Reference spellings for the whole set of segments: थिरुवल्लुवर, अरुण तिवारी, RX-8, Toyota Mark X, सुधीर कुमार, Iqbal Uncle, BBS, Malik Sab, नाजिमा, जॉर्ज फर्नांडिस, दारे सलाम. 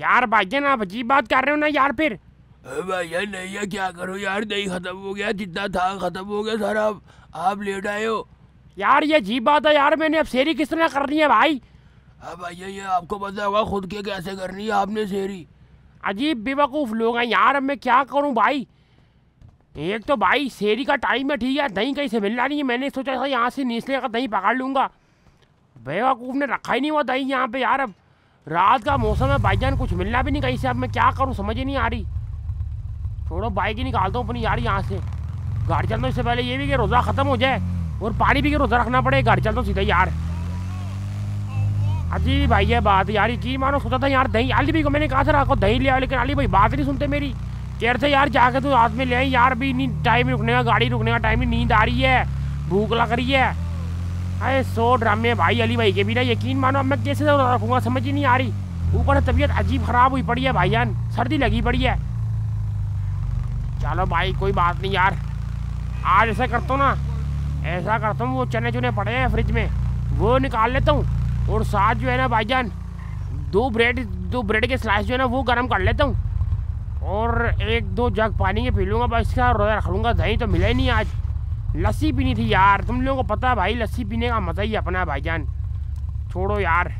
यार भाईजान आप अजीब बात कर रहे हो ना यार। फिर भाईजान नहीं है क्या करो यार, दही खत्म हो गया, जितना था खत्म हो गया सारा, आप लेट आए हो यार। ये अजीब बात है यार, मैंने अब शेरी किस तरह करनी है भाई। हाँ भाईजान ये आपको पता होगा खुद के कैसे करनी है आपने शेरी। अजीब बेवकूफ़ लोग हैं यार, अब मैं क्या करूँ भाई। एक तो भाई शेरी का टाइम है ठीक है, दही कहीं से मिलना नहीं है, मैंने सोचा था यहाँ से नीचे का दही पकड़ लूँगा, बेवकूफ़ ने रखा ही नहीं हुआ दही यहाँ पे यार। अब रात का मौसम है भाईजान, कुछ मिलना भी नहीं कहीं से, अब मैं क्या करूँ समझ ही नहीं आ रही। छोड़ो बाइक ही निकालता हूँ अपनी यार यहाँ से, घर चलता हूँ। इससे पहले ये भी कि रोज़ा ख़त्म हो जाए और पानी भी कि रोज़ा रखना पड़े, घर चलता हूँ सीधा यार। अजीब भाई ये बात यार, यकीन मानो सोचा था यार दही अली भाई को मैंने कहा सर आपको दही ले आओ, लेकिन अली भाई बात नहीं सुनते मेरी। कह रहे थे यार जाके तो रात में ले आई यार, भी नहीं टाइम रुकने का, गाड़ी रुकने का टाइम नहीं, नींद आ रही है, भूख लग रही है। अरे सो ड्रामे भाई अली भाई के बिना, यकीन मानो अब मैं कैसे रोज़ा रखूँगा समझ ही नहीं आ रही। ऊपर से तबीयत अजीब ख़राब हुई पड़ी है भाईजान, सर्दी लगी पड़ी है। चलो भाई कोई बात नहीं यार, आज ऐसा करता हूँ ना, ऐसा करता हूँ वो चने चुने पड़े हैं फ्रिज में वो निकाल लेता हूँ, और साथ जो है ना भाईजान दो ब्रेड के स्लाइस जो है ना वो गर्म कर लेता हूँ, और एक दो जग पानी के पी लूँगा, बस इसका रोज़ा रख लूँगा। दही तो मिला ही नहीं आज, लस्सी पीनी थी यार, तुम लोगों को पता है भाई लस्सी पीने का मज़ा ही अपना भाईजान। छोड़ो यार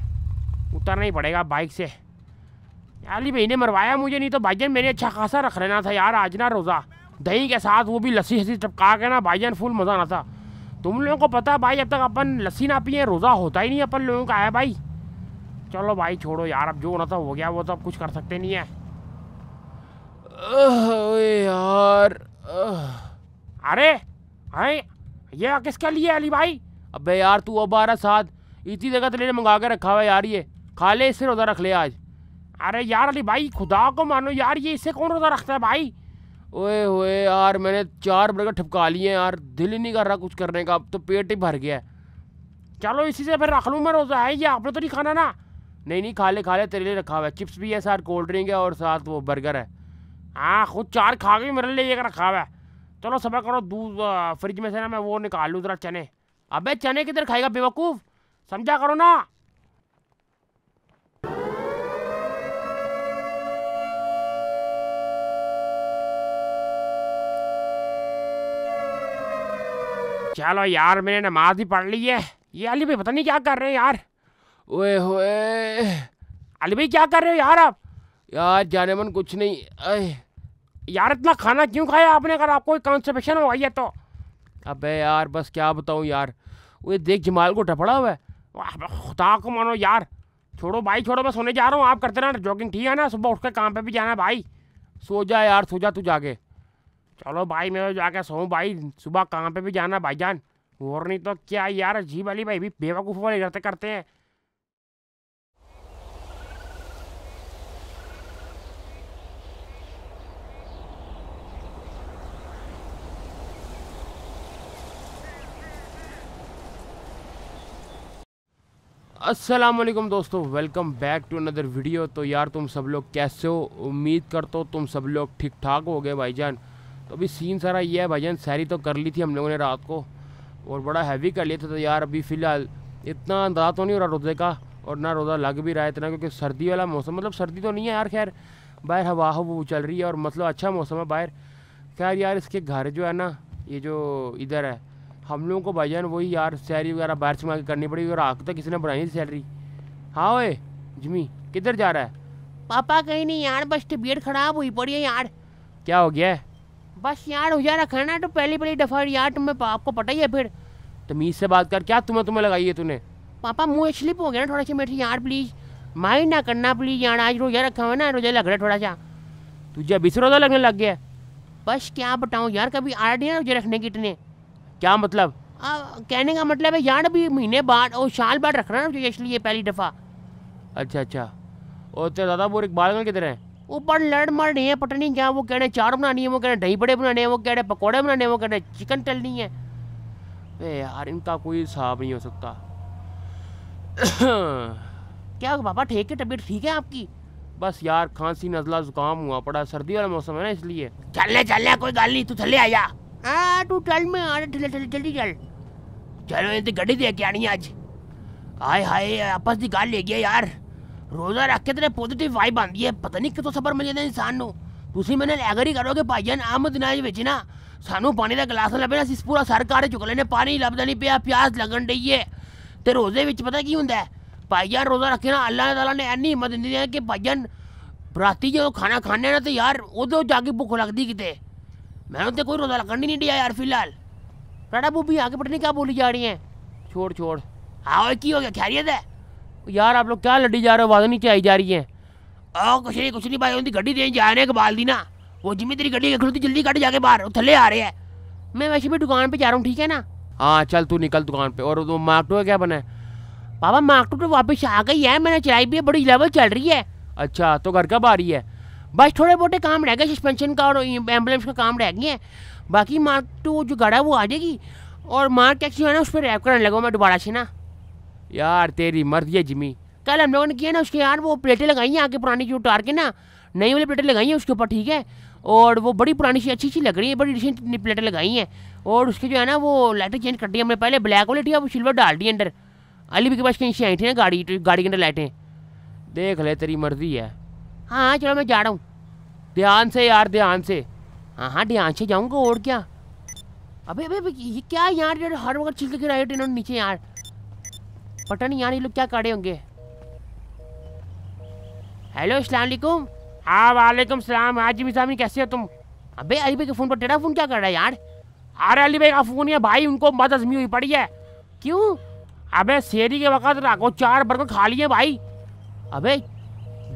उतरना ही पड़ेगा बाइक से, अली भाई ने मरवाया मुझे, नहीं तो भाईजान मैंने अच्छा खासा रख लेना था यार आज ना रोज़ा, दही के साथ वो भी लस्सी हसी टपका के ना भाईजान, फुल मज़ा ना था। तुम लोगों को पता भाई अब तक अपन लस्सी ना पिए रोज़ा होता ही नहीं अपन लोगों का है भाई। चलो भाई छोड़ो यार, अब जो होना था हो गया, वो तो अब कुछ कर सकते नहीं है यार। अरे हाँ ये किसके लिए अली भाई? अबे यार तू अब आ रहा साथ, इसी जगह तेरे मंगा के रखा हुआ यार, ये खा ले इससे रोज़ा रख ले आज। अरे यार अली भाई खुदा को मानो यार, ये इससे कौन रोज़ा रखता है भाई। ओए होए यार मैंने 4 बर्गर ठपका लिए हैं यार, दिल ही नहीं कर रहा कुछ करने का, अब तो पेट ही भर गया है। चलो इसी से फिर रख लूँ मैं रोज़ा, है ये आपने तो नहीं खाना ना? नहीं नहीं खा ले तेरे लिए रखा हुआ है, चिप्स भी है साथ, कोल्ड ड्रिंक है और साथ वो बर्गर है। हाँ खुद 4 खा के मेरे लिए एक रखा हुआ है। चलो सब्र करो, दूध फ्रिज में से ना मैं वो निकाल लूँ ज़रा चने। अबे चने किधर खाएगा बेवकूफ़, समझा करो ना। चलो यार मैंने नमाज भी पढ़ ली है। ये अली भाई पता नहीं क्या कर रहे हैं यार। ओए होए अली भाई क्या कर रहे हो यार आप? यार जाने मन कुछ नहीं। यार इतना खाना क्यों खाया आपने, अगर आपको कॉन्स्टिपेशन हो गई है तो? अबे यार बस क्या बताऊँ यार, वो देख जमाल को टपड़ा हुआ है, खुदा को मानो यार। छोड़ो भाई छोड़ो, मैं सोने जा रहा हूँ, आप करते रहना जॉगिंग ठीक है ना, सुबह उठ के काम पे भी जाना है भाई। सो जा यार सो जा तू जाके। चलो भाई मैं जाके सोऊँ भाई, सुबह काम पे भी जाना भाईजान, और नहीं तो क्या यार अजीब अली भाई भी बेवकूफ़ वाले करते करते हैं। अस्सलामुअलैकुम दोस्तों, welcome back to another video. तो यार तुम सब लोग कैसे हो, उम्मीद करता हूँ तुम सब लोग ठीक ठाक हो गए भाईजान। तो अभी सीन सारा ये है भाईजान, सैरी तो कर ली थी हम लोगों ने रात को और बड़ा हैवी कर लिया था, तो यार अभी फ़िलहाल इतना अंदाज़ा तो नहीं हो रहा रोज़े का, और ना रोज़ा लग भी रहा है इतना, क्योंकि सर्दी वाला मौसम, मतलब सर्दी तो नहीं है यार, खैर बाहर हवा वो चल रही है और मतलब अच्छा मौसम है बाहर। खैर यार इसके घर जो है ना, ये जो इधर है हम लोगों को भाईजान वही यार सैरी वगैरह बाहर से मांग करनी पड़ी, और आग तक किसी ने बनाई थी सैलरी। हाँ ओए जिमी किधर जा रहा है? पापा कहीं नहीं यार, बस तबीयत ख़राब हुई पड़ी है यार। क्या हो गया है? बस यार हो जा रखा है ना, तो पहली दफ़ा यार तुम्हें आपको पता ही है, फिर तमीज़ से बात कर, क्या तुम्हें लगाई है तूने? पापा मुँह स्लिप हो गया ना थोड़ा सा मेरे यार, प्लीज़ माइंड ना करना प्लीज़ यार, आज रोज़ा रखा हुआ ना, रोज़ा लग रहा है थोड़ा सा। तुझे अभी से रोज़ा लगने लग गया? बस क्या बताऊँ यार, कभी आड़ नहीं रोज़ा रखने की इतने। क्या मतलब? कहने का मतलब है यार अभी महीने बाद और साल बाद रख रहा है ना, इसलिए पहली दफ़ा। अच्छा, और तेरे दादा वो इकबाल अंकल किधर हैं? ऊपर लड़ मर रहे हैं, पता नहीं क्या, वो कह रहे चार बनानी है, वो कह रहे दही बड़े बनाने हैं, वो कह रहे पकौड़े बनाने हैं, वो कह रहे चिकन तलनी है। अरे यार इनका कोई हिसाब नहीं हो सकता। क्या पापा ठीक है, तबीयत ठीक है आपकी? बस यार खांसी नज़ला जुकाम हुआ पड़ा, सर्दी वाला मौसम है ना इसलिए। चल ले कोई गल नहीं, तू चले आया। हाँ तू चल, मैं आ रहा, जल्दी चल। चलो गड्डी दे के आनी आज। हाय आपस की गल है यार, रोजा रख के तेरे पॉजिटिव वाइब आंदी है। पता नहीं कितों सबर मिल जाता इंसान को। तुम मैंने एग्री करो कि भाईजान आम दिनों में ना सानू पानी का गिलास लभे ना, अस पूरा सर काट चुक लेने, पानी लभदा नहीं पिया, प्यास लगन डी है। तो रोजे में पता की होंगे भाईजान, रोजा रखे ना अल्लाह तआला ने इन्नी हिम्मत दी है कि भाईजान राती जो खाना खाने ना तो यार उदो जाके भुख लगती कितने। मैंने तो कोई रोजा लगन ही नहीं दिया यार। फिलहाल राडा बूबी आके पता नहीं क्या बोली जा रही है। छोड़ छोड़, आओ की हो गया, खैरियत है यार? आप लोग क्या लड़ी जा रहे हो, आवाज़ नीचे आई जा रही है। आओ कुछ नहीं भाई, उनकी गड्डी देने जा रहे हैं कबाल दी ना, वो जिम्मे तेरी गड्डी खड़ी, जल्दी कट जाके बाहर, वो थले आ रहे हैं। मैं वैसे भी दुकान पे जा रहा हूँ, ठीक है ना? हाँ चल तू निकल दुकान पे। और वो मार्कटू का क्या बना है? पापा मार्कटू तो वापस आ गई है, मैंने चलाई भी है, बड़ी लेवल चल रही है। अच्छा तो घर कब आ रही है? बस थोड़े बोटे काम रह गए, सस्पेंशन का और एम्बुलेंस का काम रह गए हैं, बाकी मार्कटू जो गाड़ा वो आ जाएगी। और मार्क एक्स है ना, उस पर रैप करने लगा मैं दोबारा से ना। यार तेरी मर्जी है जिमी। कल हम लोगों ने किया ना उसके यार, वो प्लेटें लगाई हैं आगे पुरानी जो उतार के ना, नई वाली प्लेटें लगाई हैं उसके ऊपर, ठीक है? और वो बड़ी पुरानी सी अच्छी अच्छी लग रही है, बड़ी डिसेंट प्लेटें लगाई हैं। और उसके जो है ना वो लाइटें चेंज कर दी हमने, पहले ब्लैक वाली थी, अब सिल्वर डाल दी अंदर। अली भी के पास कहीं से आई थी ना गाड़ी के अंदर लाइटें। देख ले तेरी मर्जी है। हाँ चलो मैं जा रहा हूँ, ध्यान से यार, ध्यान से। हाँ हाँ ध्यान से जाऊँगा और क्या। अबे अबे ये क्या यार, यार हर वक्त चीज लेकर आए इन्होंने नीचे यार। पता नहीं यार ये लोग क्या काटे होंगे। हेलो अस्सलाम वालेकुम। हाँ वालेकुम सलाम। हाँ जिमी साहब कैसे हो तुम? अबे अली भाई के फ़ोन पर तेरा फ़ोन क्या कर रहा है यार? अरे अली भाई का फ़ोन है भाई, उनको बदहजमी हुई पड़ी है। क्यों? अबे शेरी के वक़्त राखो 4 बर्गर खा लिए भाई। अबे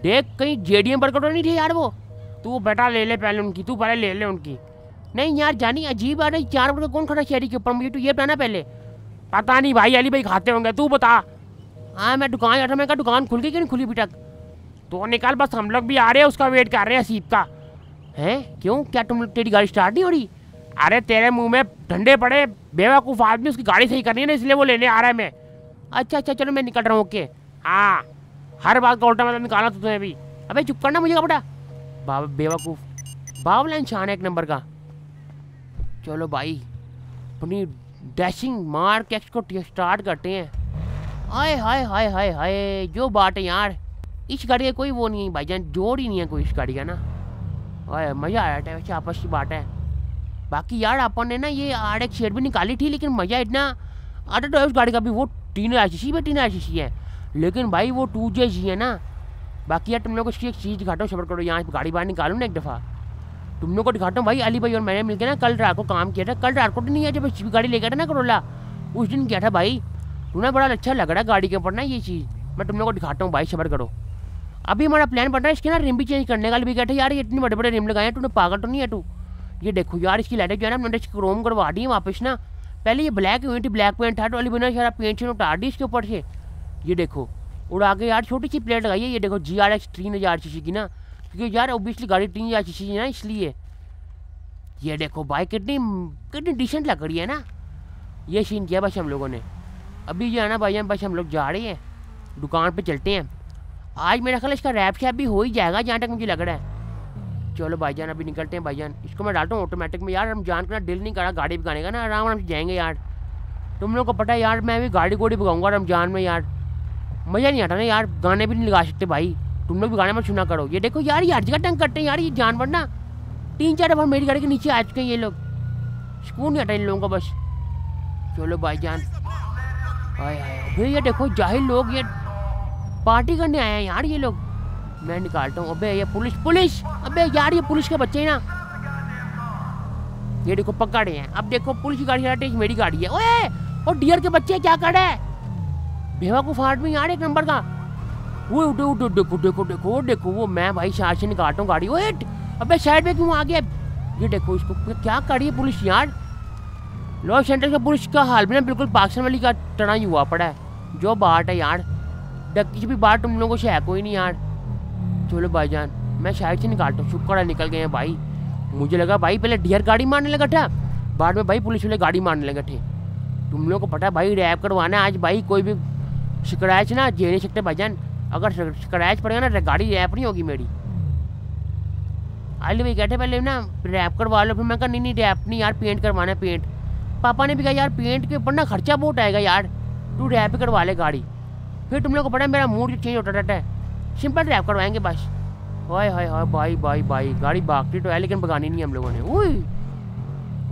देख कहीं JDM बर्गर तो नहीं थे यार वो? तू बेटा ले ले पहले उनकी, तू पहले ले ले उनकी। नहीं यार जानी अजीब आ रही, 4 बर्गर कौन खाता शेरी के ऊपर, मुझे तो ये बताना पहले। पता नहीं भाई, अली भाई खाते होंगे, तू बता। हाँ मैं दुकान बैठा, मैं कहा दुकान खुल गई क्यों नहीं खुली अभी तक? तो निकाल, बस हम लोग भी आ रहे हैं, उसका वेट कर रहे हैं सीट का। हैं क्यों, क्या तुम तेरी गाड़ी स्टार्ट नहीं हो रही? अरे तेरे मुंह में ठंडे पड़े, बेवकूफ़ आदमी, उसकी गाड़ी सही करनी है ना, इसलिए वो लेने आ रहा है मैं। अच्छा, चलो मैं निकल रहा हूँ। ओके हाँ, हर बात का उल्टा मतलब निकाला तो तुम्हें भी। अबे चुप करना मुझे कपड़ा, बाबा बेवकूफ़, बाबला इंसान है एक नंबर का। चलो भाई अपनी डैशिंग मार्क एक्स को स्टार्ट करते हैं। हाय हाय हाय हाय हाय, जो बात है यार, इस गाड़ी का कोई वो नहीं है भाईजान, जोड़ ही नहीं है कोई इस गाड़ी का ना। हाय मज़ा आ रहा है वैसे, आपस की बात है। बाकी यार अपन ने ना ये RX-8 भी निकाली थी, लेकिन मज़ा इतना आता तो है उस गाड़ी का भी। वो 3 RCC है, लेकिन भाई वो 2JC है ना। बाकी यार तुम लोग उसकी एक चीज़ घाटो, सबर करो यहाँ गाड़ी बाहर निकालो ना एक दफ़ा, तुम लोग को दिखाता हूँ भाई। अली भाई और मैंने मिलकर ना कल रात को काम किया था, कल रात को तो नहीं है जब गाड़ी लेकर था ना करोला, उस दिन किया था भाई। तुम्हें बड़ा अच्छा लग रहा है गाड़ी के ऊपर ना, ये चीज़ मैं तुम लोग को दिखाता हूँ भाई, सबर करो। अभी हमारा प्लान बन रहा है इसके ना रिम भी चेंज करने का। अली भी कहते यार ये इतने बड़े बड़े रिम लगाए, तुमने पागल तो नहीं है तू? ये देखो यार इसकी लाइटें जो है ना मैंने क्रोम करवा दी है वापस ना, पहले ये ब्लैक हुई थी, ब्लैक पेंट था तो अली बिना सारा पेंट से उतार दी इसके ऊपर से। ये देखो और आगे यार छोटी सी प्लेट लगाई है, ये देखो GRX 3000cc की ना, क्योंकि यार ओबियसली गाड़ी 3000cc है ना इसलिए। ये देखो भाई कितनी कितनी डिसेंट लग रही है ना, ये सीन किया बस हम लोगों ने। अभी जो है ना भाई बस हम लोग जा रहे हैं दुकान पे, चलते हैं। आज मेरा ख्याल इसका रैप शैप भी हो ही जाएगा जहाँ तक मुझे लग रहा है। चलो भाईजान अभी निकलते हैं भाईजान, इसको मैं डालता हूँ ऑटोमेटिक में यार, हम जान करना दिल नहीं करा गाड़ी भगाने का ना, आराम आराम से जाएंगे यार। तुम लोगों को पता है यार मैं भी गाड़ी भगाऊँगा रमजान में यार, मज़ा नहीं आता ना यार, गाने भी नहीं लगा सकते भाई, तुम लोग भी गाने में सुना करो। ये देखो यार हर जगह तंग करते हैं यार ये जानवर ना, 3-4 बार मेरी गाड़ी के नीचे आ चुके हैं ये लोग, सुकून नहीं आता इन लोगों का बस। चलो भाईजान भाई, ये देखो जाहिल लोग ये पार्टी करने आए हैं यार ये लोग, मैं निकालता हूँ। अबे ये पुलिस, अबे यार ये पुलिस के बच्चे हैं ना, ये देखो पकड़े हैं। अब देखो पुलिस की गाड़ी मेरी गाड़ी है, ओए और डियर के बच्चे क्या कर रहे हैं बेवकूफ़ आदमी यार एक नंबर का। वो उठो उठो, देखो देखो देखो देखो, वो मैं भाई साइड से निकालता हूँ गाड़ी। वेट अबे साइड में क्यों आ गया? ये देखो इसको क्या कर रही है पुलिस यार। लॉस सेंटर का पुलिस का हाल भी ना बिल्कुल पाकिस्तान वाली का टना ही हुआ पड़ा है, जो बात है यार डक्की से भी बात तुम लोगों से है कोई नहीं यार। चलो भाईजान मैं साइड से निकालता हूँ, शुक्र है निकल गए हैं भाई, मुझे लगा भाई पहले डियर गाड़ी मारने लगा था, बाद में भाई पुलिस वाले गाड़ी मारने लगे थे। तुम लोगों को पता है भाई रैप करवाना आज भाई, कोई भी शिकायत ना झेल नहीं सकते भाईजान, अगर स्क्रैच पड़ेगा ना गाड़ी रैप नहीं होगी मेरी। अली भाई कहते पहले ना रैप करवा लो, फिर मैं कहा नहीं रैप नहीं यार, पेंट करवाना है पेंट। पापा ने भी कहा यार पेंट के ऊपर ना खर्चा बहुत आएगा यार, तू रैप करवा ले गाड़ी। फिर तुम लोग को पता है मेरा मूड चेंज होता रहता है, सिंपल ड्राइव करवाएंगे बस। हाय हाय हाय भाई भाई भाई गाड़ी भागती तो है लेकिन भगानी नहीं हम लोगों ने। ओए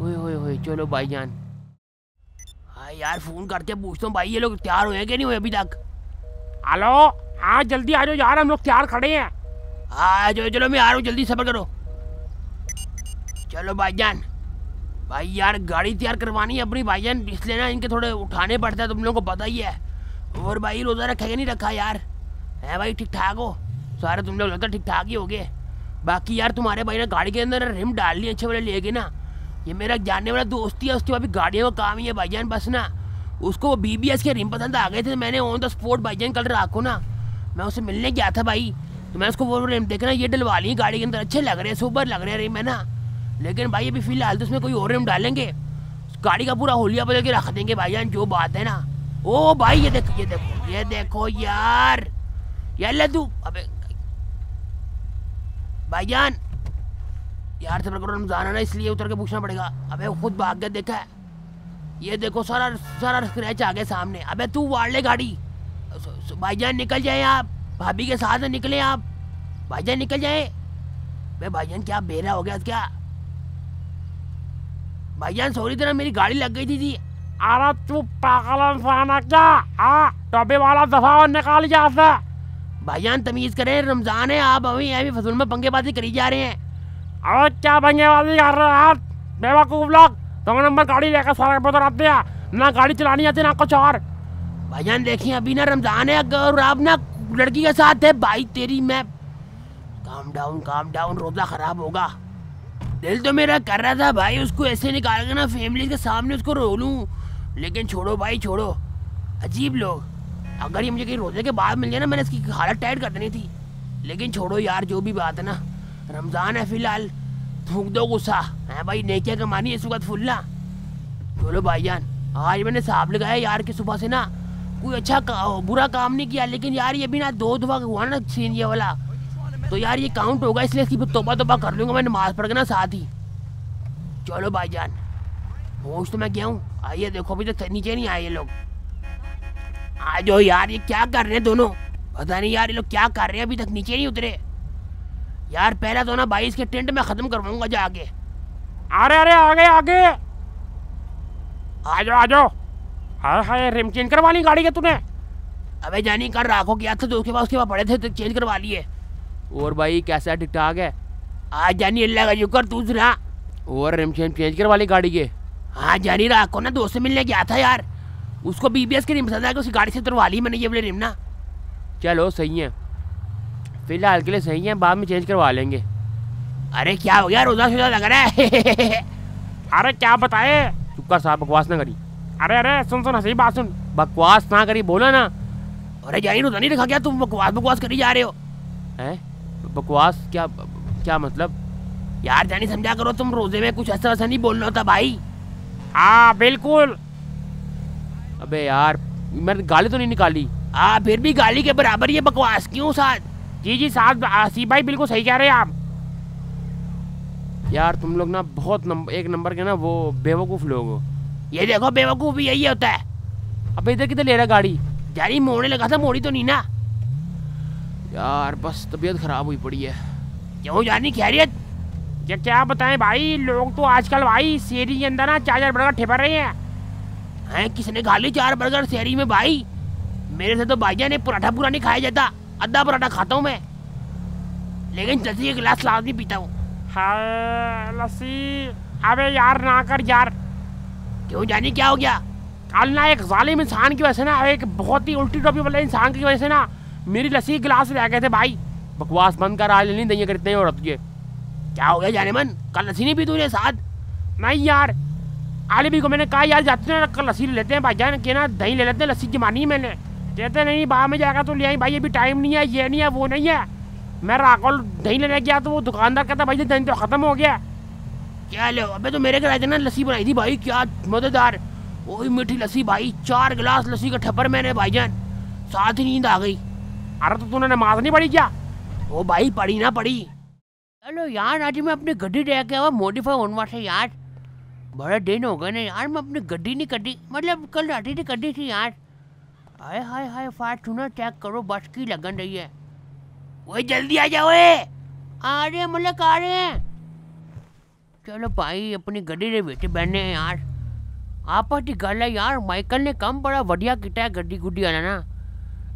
ओए ओए ओए चलो भाई जान। हाँ यार फ़ोन करके पूछता हूँ भाई ये लोग तैयार हुए कि नहीं हुए अभी तक। हेलो हाँ जल्दी आ जाओ यार हम लोग तैयार खड़े हैं। हाँ चलो चलो मैं आ रहा हूँ जल्दी सफर करो। चलो भाई जान। भाई यार गाड़ी तैयार करवानी है अपनी भाई जान, इसलिए ना इनके थोड़े उठाने पड़ते हैं तुम लोगों को पता ही है। और भाई रोज़ा रखा नहीं रखा यार है भाई ठीक ठाक हो सारे तुम लोग लगता ठीक ठाक ही हो गए। बाकी यार तुम्हारे भाई ने गाड़ी के अंदर रिम डाल ली अच्छे वाले ले गए ना, ये मेरा जानने वाला दोस्त ही है उसके बाद भी गाड़ियों का काम ही है भाईजान। बस ना उसको BBS के रिम पसंद आ गए थे, मैंने ऑन द स्पॉट भाईजान कल रात को ना मैं उससे मिलने गया था भाई, तो मैं उसको वो रिम देखना ये डलवा ली गाड़ी के अंदर, अच्छे लग रहे हैं सुपर लग रहे हैं रिम है ना। लेकिन भाई अभी फिलहाल तो उसमें कोई और रिम डालेंगे, गाड़ी का पूरा होलिया बदल के रख देंगे भाईजान जो बात है ना। ओ भाई ये देखो ये देखो ये देखो यार यार लू अबे भाईजान यार सफर करो रमजान है ना इसलिए उतर के पूछना पड़ेगा। अबे खुद भाग के देखा है ये देखो सारा सारा स्क्रैच आ गया सामने। अबे तू वाड़ ले गाड़ी भाईजान निकल जाए आप, भाभी के साथ निकले आप भाईजान निकल जाए। अबे भाईजान क्या बेरा हो गया क्या भाईजान, सॉरी तेरा मेरी गाड़ी लग गई थी। अरे तू पागल इंसान है क्या, हाँ टॉबे वाला दफा निकाल जाता है भाईजान तमीज़ करें रमज़ान है आप अभी अभी फजूल में पंगेबाजी करी जा रहे हैं। और क्या पंगेबाजी कर रहे हैं आप बेवकूफ़ लोग, दो नंबर गाड़ी लेकर सड़क पर उतरते हैं ना गाड़ी चलानी आती ना कुछ और। भाईजान देखिए अभी ना रमज़ान है और आप ना लड़की के साथ है भाई तेरी मैं। काम डाउन रोज़ा ख़राब होगा। दिल तो मेरा कर रहा था भाई उसको ऐसे निकाल के ना फैमिली के सामने उसको रो लूँ, लेकिन छोड़ो भाई छोड़ो। अजीब लोग, अगर ये मुझे कहीं रोजे के बाद मिल जाए ना मैंने इसकी हालत टाइट कर देनी थी। लेकिन छोड़ो यार जो भी बात है ना रमज़ान है फिलहाल, थूक दो गुस्सा हैं भाई नेकियां कमानी है इस वक्त फुल्ला। बोलो भाईजान आज मैंने हिसाब लगाया यार कि सुबह से ना कोई अच्छा बुरा काम नहीं किया, लेकिन यार ये भी ना दो दफा हुआ ना सीन ये वाला, तो यार ये काउंट होगा इसलिए इसकी तोबा तोबा कर लूँगा मैं नमाज पढ़ के ना साथ ही। चलो भाईजान होश तो मैं गया हूँ। आइए देखो अभी तक नीचे नहीं आए ये लोग। आ जाओ यार ये क्या कर रहे हैं दोनों, पता नहीं यार ये लोग क्या कर रहे हैं अभी तक नीचे नहीं उतरे। यार पहला तो ना भाई इसके टेंट में ख़त्म करवाऊंगा जा आगे। अरे अरे आगे आगे आ जाओ आ जाओ। हाँ हाँ रिम चेंज करवा ली गाड़ी के तूने? अबे जानी कर राखो क्या था तो उसके बाद पड़े थे तो चेंज करवा लिए। और भाई कैसा ठीक ठाक है? आज जानी अल्लाह का शुक्र तू सुना। और रिम चेंज करवा ली गाड़ी के? हाँ जानी राखो ना दोस्त से मिलने गया था यार, उसको BBS की रिम पसंद आया उसकी गाड़ी से उतरवा ली मैंने ये वाली रिम ना। चलो सही है फिलहाल के लिए सही है, बाद में चेंज करवा लेंगे। अरे क्या हो गया रोज़ा शोजा लग रहा है। अरे क्या बताए चुपका साहब बकवास ना करी। अरे अरे सुन सही बात सुन बकवास ना करी बोला ना। अरे जानी रोज़ा नहीं रखा क्या तुम बकवास करी जा रहे हो? हैं बकवास क्या क्या मतलब? यार जानी समझा करो तुम रोज़े में कुछ ऐसा वैसा नहीं बोलना होता भाई। हाँ बिल्कुल। अबे यार मैंने गाली तो नहीं निकाली। हाँ फिर भी गाली के बराबर ये बकवास क्यों साथ? जी जी साथ आसिफ भाई बिल्कुल सही कह रहे हैं आप। यार तुम लोग ना बहुत एक नंबर के ना वो बेवकूफ़ लोग हो। ये देखो बेवकूफ़ भी यही होता है। अबे इधर किधर ले रहा गाड़ी? यार मोड़ने लगा था मोड़ी तो नहीं ना। यार बस तबीयत ख़राब हुई पड़ी है। क्यों जानी खैरियत? या क्या बताएं भाई लोग तो आजकल भाई शेरी के अंदर ना चार्जर बड़ा ठेपर रहे हैं। हैं किसने खा ली 4 बर्गर शहरी में भाई? मेरे से तो भाईजान ने पराठा पूरा नहीं खाया जाता, आधा पराठा खाता हूँ मैं, लेकिन लस्सी एक गिलास लाजमी पीता हूँ। हाँ लस्सी। अबे यार ना कर यार। क्यों जानी क्या हो गया? कल ना एक जालिम इंसान की वजह से ना एक बहुत ही उल्टी टोपी वाले इंसान की वजह से ना मेरी लस्सी गिलास रह गए थे भाई। बकवास बंद कर आज नहीं देंगे करते हैं औरत के। क्या हो गया जाने मन कल लस्सी नहीं पी तूने साथ? नहीं यार आलिबी को मैंने कहा यार जाते हैं लस्सी ले लेते हैं भाईजान के ना दही ले लेते हैं लस्सी जमानी है मैंने, कहते नहीं बाहर में जाएगा तो ले आई भाई अभी टाइम नहीं है ये नहीं है वो नहीं है। मैं राकोल दही लेने गया तो वो दुकानदार कहता भाई दही तो ख़त्म हो गया। क्या ले अबे तो मेरे घर आए थे ना लस्सी बनाई थी भाई क्या मज़ेदार वही मीठी लस्सी भाई 4 गिलास लस्सी का ठप्पर मैंने भाईजान साथ ही नींद आ गई। अरे तो तूने नमाज नहीं पढ़ी क्या? वो भाई पढ़ी ना पढ़ी। चलो यार आज मैं अपनी गड्डी रह गया मॉडिफाई होने वाला यार, बड़ा दिन हो गया ना यार मैं अपनी गड्डी नहीं कटी मतलब कल रात ही कटी थी यार। हाय हाय हाय फार्चूनर चेक करो बस की लगन रही है। ओए जल्दी आ जाओ, आ रहे मलक आ रहे हैं। चलो भाई अपनी गड्डी रे बैठे बहने यार, आपा टी गल है यार, माइकल ने कम बड़ा बढ़िया किटा है गड्डी गुड्डी आना ना,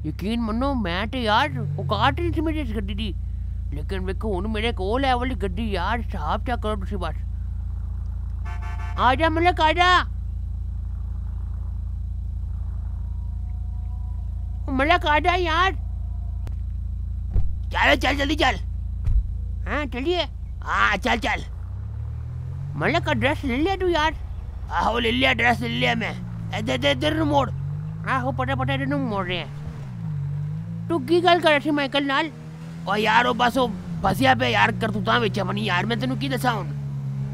यकीन मनो मैं तो यार औकात नहीं थी मेरी इस गड्डी की, लेकिन देखो हूँ मेरे कोल है वाली गड्डी यार साहब, क्या करो तुसी बस आ जा मलक आ जा मलक आ जा यार, चलो चल जल्दी चल, हाँ चलिए, हाँ चल चल मलक का ड्रेस ले लिया तू यार, आहो ले लिया ड्रेस ले लिया मैं, इधर इधर इधर मोड़, आहो पटा पटा इधर मोड़ रहे हैं, तू की गल कर रही माइकल नाल, और यार वो बस वो फसिया पे यार करतूतां विच मनी यार, मैं तेनों की दसां हुण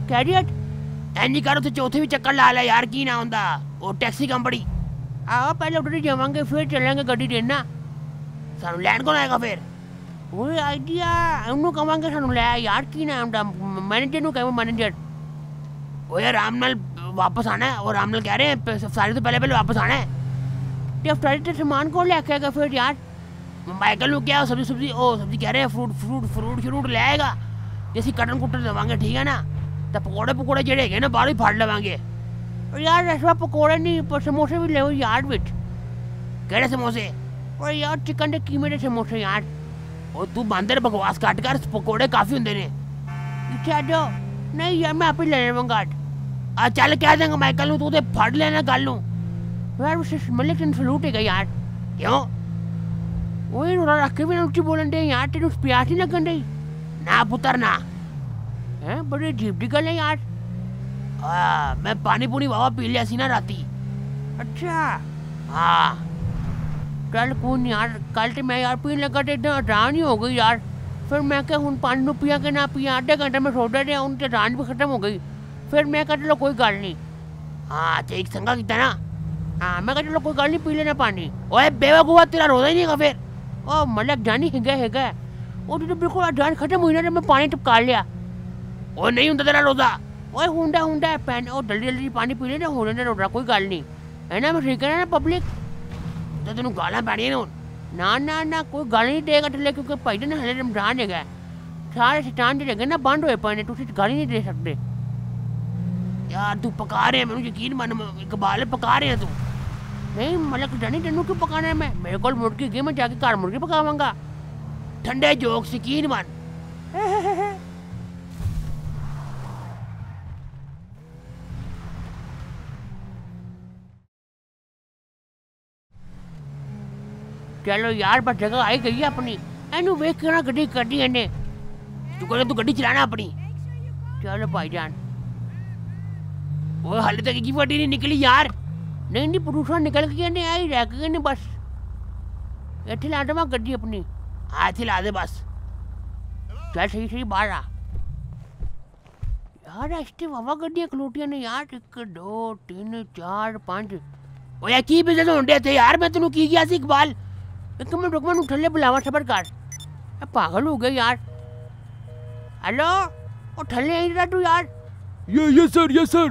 कैडियट एनी करो तो चौथे भी चक्कर ला ला यार की ना हुंदा, वो टैक्सी कंपनी आओ पहले उधर जावांगे फिर चलेंगे गड्डी देना, सानू लैंड कौन आएगा फिर, वो आइडिया उन्होंने कहांगे सानू लै यार की नाम दा मैनेजर नु कहो मैनेजर, ओ यार आराम नाल वापस आना है, और आराम नाल कह रहे हैं सफारी तो पहले पहले वापस आना है, ये सफारी से सामान कौन लेके आएगा फिर यार, माइकल नु क्या सब्जी सब्जी ओ सब्जी कह रहे हैं फ्रूट फ्रूट फ्रूट फ्रूट ले आएगा, जैसी कटन कुटन देवांगे ठीक है ना, तो पकौड़े पकौड़े जेड़े हैगे ना बाहर ही फाड़ लवांगे, और यार रसवा पकौड़े नहीं पर समोसे भी ले आओ यार, बिच कहड़े समोसे, और यार चिकन के कीमे दे समोसे यार, और तू बंदर बकवास काट कर पकौड़े काफ़ी होंगे ने, इच्छा दो नहीं यार मैं आप ही ले लूँगा, आ चल कह देंगे माइकल नू तू तो फड़ लेना कर लूँ यार, उस मलिक से सलूट है यार, क्यों वही रख के भी उच्ची बोलन दे यार, तेन उस प्यास नहीं लगन रही ना पुत्र ना, है बड़ी अजीब दी गल है यार, मैं पानी पूरी बाबा पी लिया सी ना राती, अच्छा हाँ चल कौन यार, कल तो मैं यार पीने लगा तो इतना अटान ही हो गई यार, फिर मैं क्या हूँ पानी पिया के ना पिया, आधे घंटे में सोचा रहा हूँ तो अटान भी खत्म हो गई, फिर मैं कह चलो कोई गल नहीं, हाँ तो एक संगा किता ना, हाँ मैं कह चलो कोई गल नहीं पी लेना पानी, ओए बेवकूफ़ तेरा रोजा ही नहीं है फिर, ओ मलक जानी है वो तो बिल्कुल अटान खत्म हुई ना, मैं पानी टपका लिया, ओ नहीं होंगे तेरा रोजा, ओए हुंडा हुंडा पैन और जल्दी जल्दी पानी पी लेना होने ना रोटा कोई गल नहीं है ना, मैं ठीक है ना पब्लिक तो तेन गाला पैनिया ना ना ना ना कोई गल नहीं देगा थले, क्योंकि भाई ना हले रमजान है सारे शैतान जो है ना बंद होए पे ने, तुम गल ही नहीं दे सकते यार, तू पका रहे मैं यकीन मन इकबाल पका रहे हैं तू, नहीं मतलब जानी तेनों क्यों पकाना है, मैं मेरे को मुर्गी गई मैं जाके घर मुर्गी पकावगा, ठंडे जोक यकीन मन, चलो यार बस जगह आई गई है अपनी, एनू वेख के ना गड्डी कड्डी इन्हें, तू कह तू गड्डी चलाना अपनी, चलो भाई जान वो हाले तक की गड्डी नहीं निकली यार, नहीं नहीं परूसा निकल गई इन्हें आई रह गई इन्हें, बस इतने ला दे गड्डी अपनी, हाँ इतने ला दे बस, चल सही सही बाहर आ यार, ऐसे वावा गड्डियाँ खलोटियाँ ने यार, 1 2 3 4 5, ओ यार की बिजनेस होंडे थे यार, मैं तेनों की गया सी इकबाल, एक मिनट रुक मैं थले बुलावा सबर कर, पागल हो गया यार, हेलो वो थले आई रहा तू यार, ये सर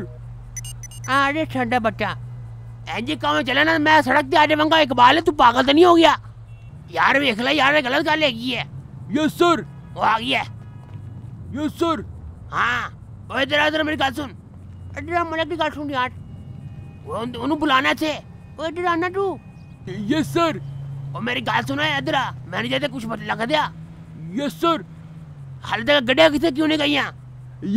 अरे ठंडा बच्चा एंजी काम चला ना, मैं सड़क पे आ जाऊंगा इकबाल, तू पागल तो नहीं हो गया यार, देख ला यार गलत गल हैगी है, यस सर वो आ गया यस सर, हाँ वो इधर उधर मेरी गल सुन, इधर मलक की गल सुन यार, उन्होंने बुलाना थे वो इधर आना तू, यस सर और मेरी गाल सुना है इधर, मैंने जैसे कुछ लगा दिया, यस सर हाल तक गड्ढे किसे क्यों नहीं गई,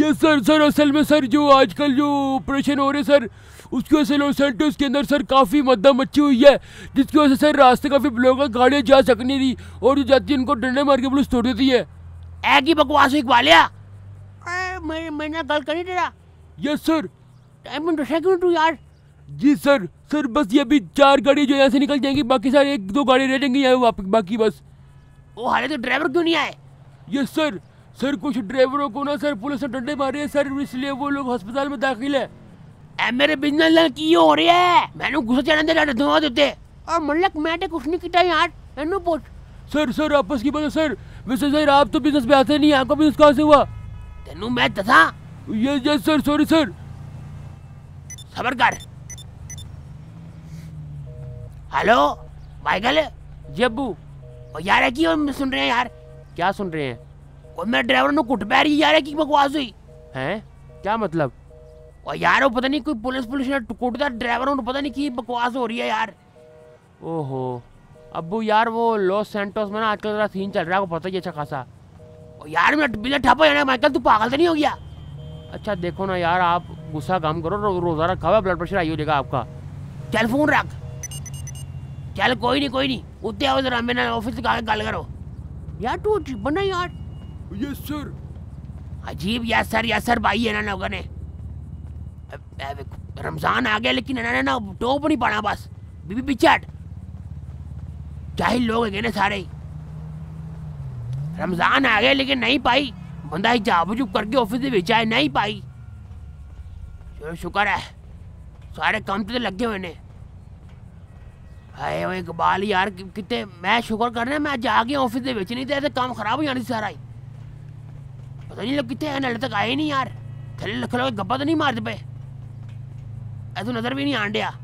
यस सर सर असल में सर जो आजकल जो ऑपरेशन हो रहे सर उसकी वजह से लोग सेंटर के अंदर सर काफ़ी मद्दा मची हुई है, जिसकी वजह से सर रास्ते काफ़ी ब्लॉक है, गाड़ियाँ जा सक नहीं रही और जो जाती है उनको डंडे मार के पुलिस तोड़ देती है, ऐ की बकवास वालिया मैंने गल कर नहीं, यस सर टाइम में डसा क्यों तू यार, जी सर सर बस ये अभी 4 गाड़ी जो यहाँ से निकल जाएंगी, बाकी सर 1-2 गाड़ी रह जाएंगी यहाँ बाकी बस, वो हाले तो ड्राइवर क्यों नहीं आए, यस सर सर कुछ ड्राइवरों को ना सर पुलिस ने डंडे मारे हैं सर, इसलिए वो लोग हॉस्पिटल में दाखिल है, मेरे बिजनेस की हो रही है, मैंने गुस्सा चढ़ा धुआं देते, और मलक मैं तो कुछ नहीं किया यार, मैंने पूछ सर सर आपस की बात सर, वैसे सर आप तो बिजनेस में आते नहीं, आपका बिजनेस कहाँ से हुआ, तेनू मैं दसा, यस सर सॉरी सर, सबर कर, हेलो माइकल जब्बू, और यार है कि सुन रहे हैं यार क्या सुन रहे हैं? और मेरे ड्राइवर ने कुट पैरी यार की बकवास हुई है। क्या मतलब? और यार पता नहीं कोई पुलिस ने कुटता ड्राइवर को, पता नहीं की बकवास हो रही है यार। ओहो अबू यार वो लॉस सैंटोस में ना आजकल जरा सीन चल रहा है, आपको पता ही अच्छा खासा। और यार मेरा ठप्पा है माइकल, तू पागल तो नहीं हो गया? अच्छा देखो ना यार, आप गुस्सा कम करो, रोज़ाना खाओ, ब्लड प्रेशर आई हो जाएगा आपका। चल फोन रख, चल कोई नहीं कोई नहीं, उतने आओ जरा मेरे ऑफिस का गल करो यार। तू बना यार यस सर, अजीब यस सर भाई है ना लोगों ने। रमज़ान आ गया लेकिन है ना टोप नहीं पाना, बस बीबी पिछड़ चाहे लोग है ना सारे। रमज़ान आ गया लेकिन नहीं पाई, बंदा ही जाप चुप करके ऑफिस से बेचा है, नहीं पाई। चलो शुक्र है सारे काम तो लगे हुए ने। हाय वो इकबाल यार कितने मैं शुक्र कर रहा, मैं जाके ऑफिस से बेचनी तो ऐसे काम खराब हो जाना सारा ही। पता नहीं लोग कितने हल तक आए नहीं यार, थले लख लो गप्पा तो नहीं मारते पे, ऐसा नज़र भी नहीं आंडिया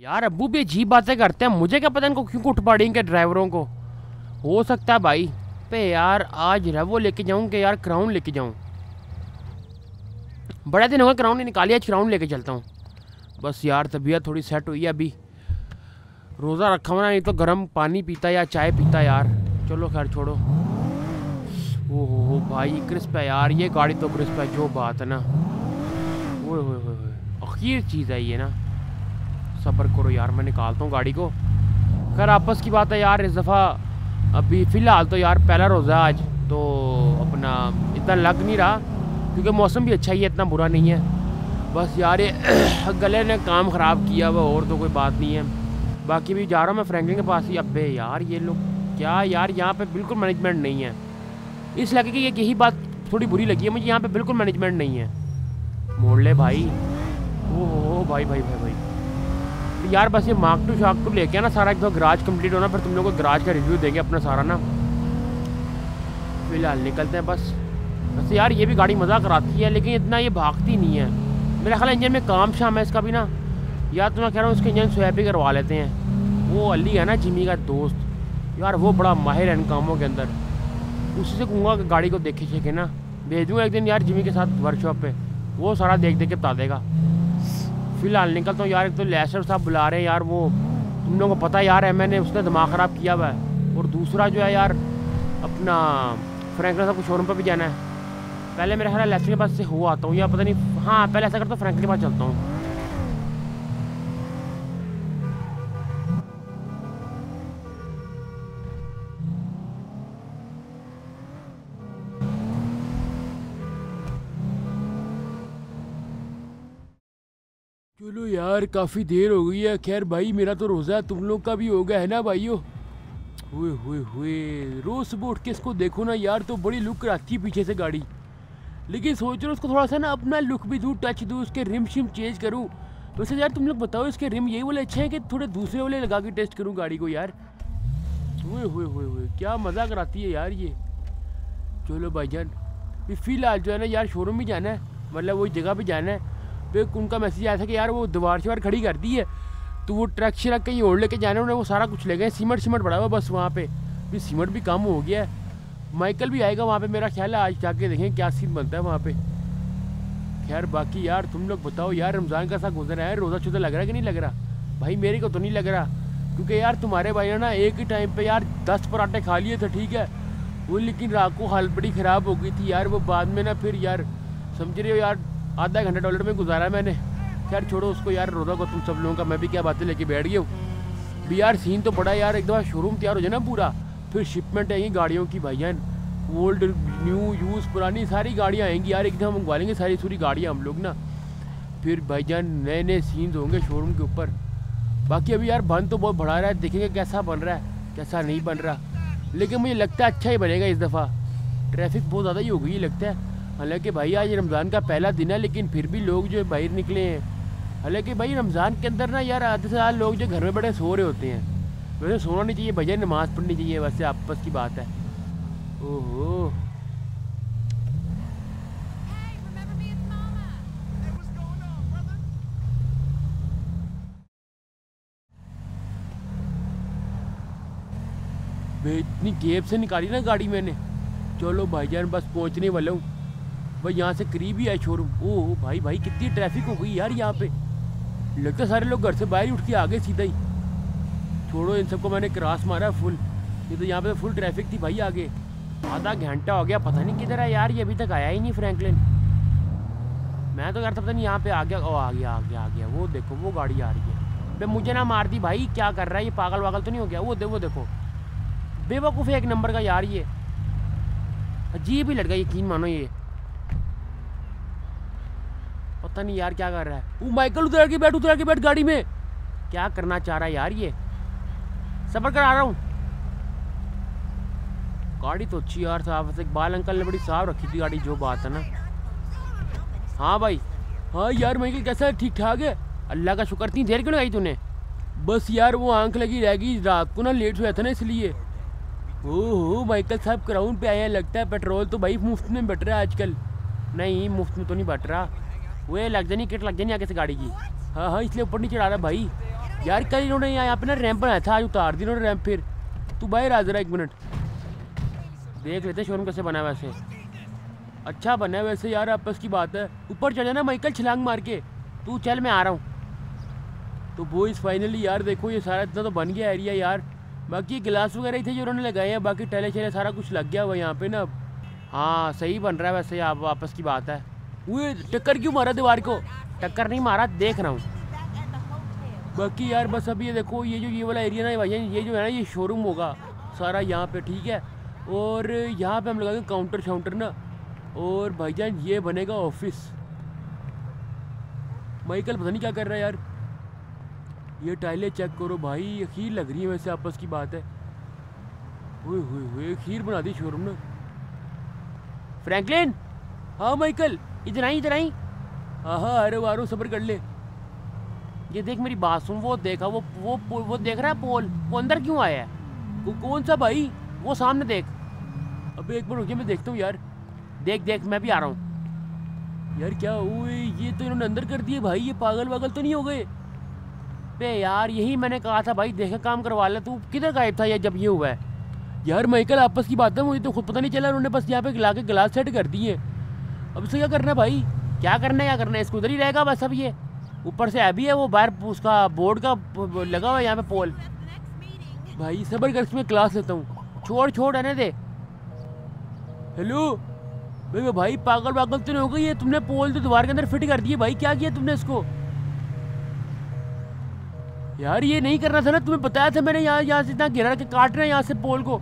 यार। अबू भी अजीब बातें करते हैं, मुझे क्या पता इनको क्यों उठ पड़ेंगे ड्राइवरों को। हो सकता है भाई पे यार आज रेवो लेके जाऊँ कि यार क्राउन लेके जाऊँ, बड़ा दिन होगा क्राउन नहीं निकाली, आज क्राउन लेके चलता हूँ। बस यार तबीयत थोड़ी सेट हुई है, अभी रोज़ा रखा हुआ ना, नहीं तो गर्म पानी पीता या चाय पीता यार। चलो खैर छोड़ो। ओहो भाई क्रिस्प है यार ये गाड़ी, तो क्रिस्प है जो बात है ना। ओह अखीर चीज़ है ये ना, सब्र करो यार मैं निकालता हूँ गाड़ी को। खैर आपस की बात है यार, इस दफ़ा अभी फ़िलहाल तो यार पहला रोज़ा आज तो अपना इतना लग नहीं रहा क्योंकि मौसम भी अच्छा ही है, इतना बुरा नहीं है। बस यार ये गले ने काम ख़राब किया हुआ, और तो कोई बात नहीं है। बाकी भी जा रहा हूँ मैं फ्रैंकलिन के पास ही। अबे यार ये लोग क्या यार, यहाँ पे बिल्कुल मैनेजमेंट नहीं है, इस लगे कि यही बात थोड़ी बुरी लगी है मुझे, यहाँ पर बिल्कुल मैनेजमेंट नहीं है। मोड़ ले भाई। ओह भाई भाई भाई भाई यार, बस ये मार्क टू शार्क टू लेके ना सारा एक दो गराज कंप्लीट होना, फिर तुम लोगों को गराज का रिव्यू देंगे अपना सारा ना। फिलहाल निकलते हैं बस। वैसे यार ये भी गाड़ी मज़ा कराती है लेकिन इतना ये भागती नहीं है, मेरा ख्याल इंजन में काम शाम है इसका भी ना यार। तो मैं कह रहा हूँ इसके इंजन स्वैप ही करवा लेते हैं। वो अली है ना जिमी का दोस्त यार, वो बड़ा माहिर है इन कामों के अंदर, उसी से कहूँगा कि गाड़ी को देखे शेखे ना, भेज दूँगा एक दिन यार जिमी के साथ वर्कशॉप पर, वो सारा देख देख के बता देगा। फिलहाल निकलता हूँ यार, एक तो लेसर साहब बुला रहे हैं यार, वो तुम लोगों को पता यार है मैंने उसने दिमाग ख़राब किया हुआ है। और दूसरा जो है यार अपना फ्रैंकलिन साहब को शोरूम पर भी जाना है, पहले मेरा ख्याल लेसर के पास से हो आता हूँ या पता नहीं। हाँ पहले ऐसा करता हूँ फ्रैंकलिन के पास चलता हूँ। चलो यार काफ़ी देर हो गई है, खैर भाई मेरा तो रोज़ा तुम लोग का भी हो गया है ना भाइयों। हुए हुए हुए रोज़ सुबह उठ के इसको देखो ना यार, तो बड़ी लुक कराती है पीछे से गाड़ी, लेकिन सोच रहा हूँ उसको थोड़ा सा ना अपना लुक भी दूँ, टच दूँ, उसके रिम शिम चेंज करूँ। वैसे यार तुम लोग बताओ इसके रिम यही वाले अच्छे हैं कि थोड़े दूसरे वाले लगा के टेस्ट करूँ गाड़ी को यार। हुए हुए हुए हुए क्या मज़ा कराती है यार ये। चलो भाईजान फ़िलहाल जो है ना यार शोरूम भी जाना है, मतलब वही जगह पर जाना है। तो उनका मैसेज आया था कि यार वो दीवार शवार खड़ी कर दी है, तो वो ट्रक शरक कहीं और लेके जाने, उन्हें वो सारा कुछ ले गए। सीमेंट सीमेंट पड़ा हुआ बस वहाँ पे, भी सीमेंट भी कम हो गया है। माइकल भी आएगा वहाँ पे मेरा ख्याल है, आज जाके देखें क्या सीन बनता है वहाँ पे। खैर बाकी यार तुम लोग बताओ यार रमज़ान का सा गुजरा है, रोज़ा शोज़ा लग रहा है कि नहीं लग रहा? भाई मेरे को तो नहीं लग रहा, क्योंकि यार तुम्हारे भाई ने ना एक ही टाइम पर यार 10 पराठे खा लिए थे ठीक है वो, लेकिन रात को हालत बड़ी ख़राब हो गई थी यार, वो बाद में ना फिर यार समझ रहे हो यार आधा घंटा डॉलर में गुजारा मैंने। खैर छोड़ो उसको यार, रोज़ा को तुम सब लोगों का, मैं भी क्या बातें लेके बैठ गया हूँ भी यार। सीन तो बड़ा यार, एक दफ़ा शोरूम तैयार हो जाए ना पूरा, फिर शिपमेंट आएगी गाड़ियों की भाईजान, ओल्ड न्यू यूज़ पुरानी सारी गाड़ियाँ आएंगी यार, एकदम मंगवा लेंगे सारी पूरी गाड़ियाँ हम लोग ना, फिर भाईजान नए नए सीन्स होंगे शोरूम के ऊपर। बाकी अभी यार बन तो बहुत बढ़ा रहा है, देखेंगे कैसा बन रहा है कैसा नहीं बन रहा, लेकिन मुझे लगता है अच्छा ही बनेगा इस दफ़ा। ट्रैफिक बहुत ज़्यादा ही हो गई लगता है, हालांकि भाई आज रमज़ान का पहला दिन है, लेकिन फिर भी लोग जो बाहर निकले हैं। हालांकि भाई रमज़ान के अंदर ना यार आधे से ज़्यादा लोग जो घर में बैठे सो रहे होते हैं, वैसे सोना नहीं चाहिए भैया, नमाज़ पढ़नी चाहिए, वैसे आपस की बात है। ओहो भाई इतनी जेब से निकाली ना गाड़ी मैंने। चलो भाईजान बस पहुंचने वाला हूँ। भाई यहाँ से करीब ही है शोरूम। ओह भाई भाई कितनी ट्रैफिक हो गई यार यहाँ पे। लगता सारे लोग घर से बाहर ही उठ के आ गए सीधा ही। छोड़ो इन सबको, मैंने क्रॉस मारा फुल, ये तो यहाँ पे फुल ट्रैफिक थी भाई आगे। आधा घंटा हो गया, पता नहीं किधर है यार ये, अभी तक आया ही नहीं फ्रैंकलिन। मैं तो यार पता नहीं यहाँ पे आ गया। ओ आ गया आ गया आ गया, वो देखो वो गाड़ी आ रही है। बे मुझे ना मार दी भाई, क्या कर रहा है ये, पागल वागल तो नहीं हो गया? वो देखो बेवकूफ़ एक नंबर का यार ये, अजीब ही लड़का यकीन मानो ये, पता नहीं यार क्या कर रहा है। वो माइकल उतर के बैठ गाड़ी में, क्या करना चाह रहा है यार ये। सबर कर आ रहा हूँ। गाड़ी तो अच्छी यार, साफ। इकबाल अंकल ने बड़ी साफ रखी थी गाड़ी, जो बात है ना। हाँ भाई हाँ यार माइकल कैसा है, ठीक ठाक है, अल्लाह का शुक्र। इतनी देर क्यों लगाई तूने? बस यार वो आंख लगी रह गई, रात को ना लेट हुआ था ना इसलिए। ओहो माइकल साहब क्राउन पे आया लगता है। पेट्रोल तो भाई मुफ्त में बट रहा है आजकल। नहीं मुफ्त में तो नहीं बट रहा, वे लग जानी किट लग जानी आगे से गाड़ी की। हाँ हाँ इसलिए ऊपर नहीं चढ़ा रहा भाई। यार कल इन्होंने यहाँ पे ना रैंप बनाया था, आज उतार दी इन्होंने रैंप। फिर तू बाहर आ जरा एक मिनट, देख लेते शोरूम कैसे बना। वैसे अच्छा बना है वैसे यार, आपस की बात है। ऊपर चढ़ जाना माइकल छलांग मार के, तू चल मैं आ रहा हूँ। तो वो इस फाइनली यार देखो ये सारा इतना तो बन गया एरिया यार। बाकी गिलास वगैरह ही थे जो उन्होंने लगाए हैं, बाकी टहले छले सारा कुछ लग गया हुआ यहाँ पे ना। हाँ सही बन रहा है वैसे, आप वापस की बात है। वो टक्कर क्यों मारा दीवार को? टक्कर नहीं मारा, देख रहा हूँ। बाकी यार बस अभी ये देखो ये जो ये वाला एरिया ना भाई, ये जो है ना ये शोरूम होगा सारा यहाँ पे, ठीक है। और यहाँ पे हम लगाएंगे काउंटर शाउंटर ना, और भाईजान ये बनेगा ऑफिस। माइकल पता नहीं क्या कर रहा है यार। ये टाइलें चेक करो भाई, ये खीर लग रही है वैसे, आपस की बात है। ओए होए होए खीर बना दी शोरूम ने। फ्रैंकलिन। हाँ माइकल इधर आई। हाँ अरे वाह सब्र कर ले। ये देख मेरी बात सुन, वो देखा वो देख रहा है पोल, वो अंदर क्यों आया है? वो कौन सा भाई? वो सामने देख। अबे एक बार रुकिए मैं देखता हूँ यार। देख मैं भी आ रहा हूँ यार। क्या हुआ ये तो इन्होंने अंदर कर दिए भाई, ये पागल वागल तो नहीं हो गए? पे यार यही मैंने कहा था भाई, देखे काम करवा ले। तू किधर गायब था ये जब ये हुआ है? यार माइकल आपस की बात है, मुझे तो खुद पता नहीं चला। उन्होंने बस यहाँ पे ला के गिलास सेट कर दिए। अब इससे क्या करना है भाई, क्या करना है? इसको उधर ही रहेगा बस। अब ये ऊपर से अभी है वो बाहर, उसका बोर्ड का लगा हुआ है यहाँ पे पोल। भाई सबर कर, इसमें क्लास लेता हूँ। छोड़ रहने दे। हेलो भाई पागल वागल तो नहीं हो गई? ये तुमने पोल तो दीवार के अंदर फिट कर दिए भाई, क्या किया तुमने इसको? यार ये नहीं करना था ना, तुम्हें बताया था मैंने। यहाँ से इतना घेरा के काट रहे हैं यहाँ से पोल को।